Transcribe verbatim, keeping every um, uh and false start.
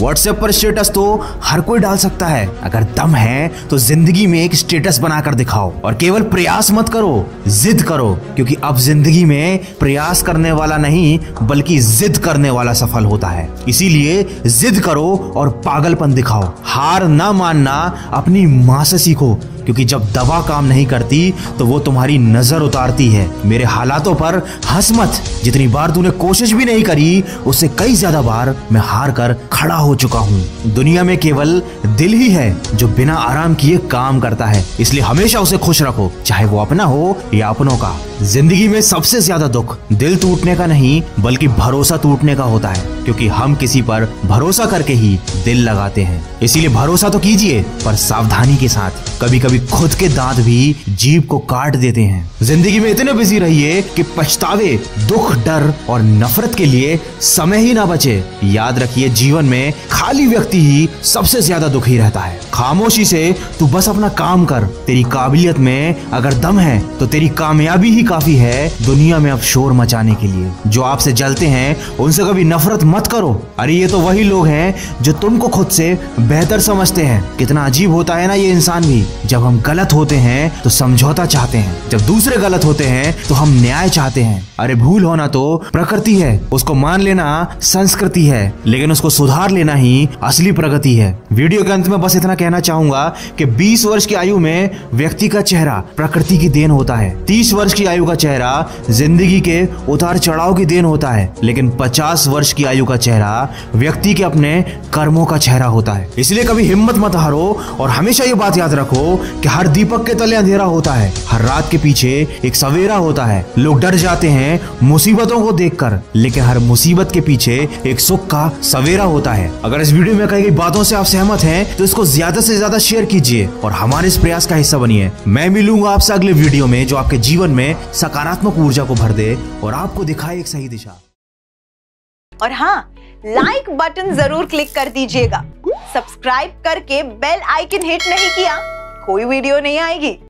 WhatsApp पर status तो हर कोई डाल सकता है, अगर दम है तो जिंदगी में एक स्टेटस बनाकर दिखाओ। और केवल प्रयास मत करो, जिद करो, क्योंकि अब जिंदगी में प्रयास करने वाला नहीं बल्कि जिद करने वाला सफल होता है। इसीलिए जिद करो और पागलपन दिखाओ। हार ना मानना अपनी माँ से सीखो, क्योंकि जब दवा काम नहीं करती तो वो तुम्हारी नजर उतारती है। मेरे हालातों पर हंस मत, जितनी बार तूने कोशिश भी नहीं करी उससे कई ज्यादा बार मैं हार कर खड़ा हो चुका हूँ। दुनिया में केवल दिल ही है जो बिना आराम किए काम करता है, इसलिए हमेशा उसे खुश रखो, चाहे वो अपना हो या अपनों का। जिंदगी में सबसे ज्यादा दुख दिल टूटने का नहीं बल्कि भरोसा टूटने का होता है, क्योंकि हम किसी पर भरोसा करके ही दिल लगाते हैं। इसीलिए भरोसा तो कीजिए पर सावधानी के साथ। कभी कभी खुद के दांत भी जीभ को काट देते हैं। जिंदगी में इतने बिजी रहिए कि पछतावे, दुख, डर और नफरत के लिए समय ही ना बचे। याद रखिए, जीवन में खाली व्यक्ति ही सबसे ज्यादा दुखी रहता है। खामोशी से तू बस अपना काम कर, तेरी काबिलियत में अगर दम है तो तेरी कामयाबी ही काफी है दुनिया में अब शोर मचाने के लिए। जो आपसे जलते हैं उनसे कभी नफरत मत करो। अरे ये तो वही लोग हैं जो तुमको खुद से बेहतर समझते हैं। कितना अजीब होता है ना ये इंसान भी। जब हम गलत होते हैं तो समझौता चाहते हैं, जब दूसरे गलत होते हैं तो हम न्याय चाहते हैं। अरे भूल होना तो प्रकृति है, उसको मान लेना संस्कृति है, लेकिन उसको सुधार लेना ही असली प्रगति है। वीडियो के अंत में बस इतना कहना चाहूंगा कि बीस वर्ष की आयु में व्यक्ति का चेहरा प्रकृति की देन होता है, तीस वर्ष की आयु का चेहरा जिंदगी के उतार चढ़ाव की देन होता है, लेकिन पचास वर्ष की आयु का चेहरा व्यक्ति के अपने कर्मों का चेहरा होता है। इसलिए कभी हिम्मत मत हारो और हमेशा ये बात याद रखो कि हर दीपक के तले अंधेरा होता है, हर रात के पीछे एक सवेरा होता है। लोग डर जाते हैं मुसीबतों को देखकर, लेकिन हर मुसीबत के पीछे एक सुख का सवेरा होता है। अगर इस वीडियो में कही गई बातों से आप सहमत हैं तो इसको ज्यादा से ज्यादा शेयर कीजिए और हमारे इस प्रयास का हिस्सा बनिए। मैं मिलूंगा आपसे अगले वीडियो में जो आपके जीवन में सकारात्मक ऊर्जा को भर दे और आपको दिखाए एक सही दिशा। और हाँ, लाइक बटन जरूर क्लिक कर दीजिएगा। सब्सक्राइब करके बेल आइकन हिट नहीं किया, कोई वीडियो नहीं आएगी।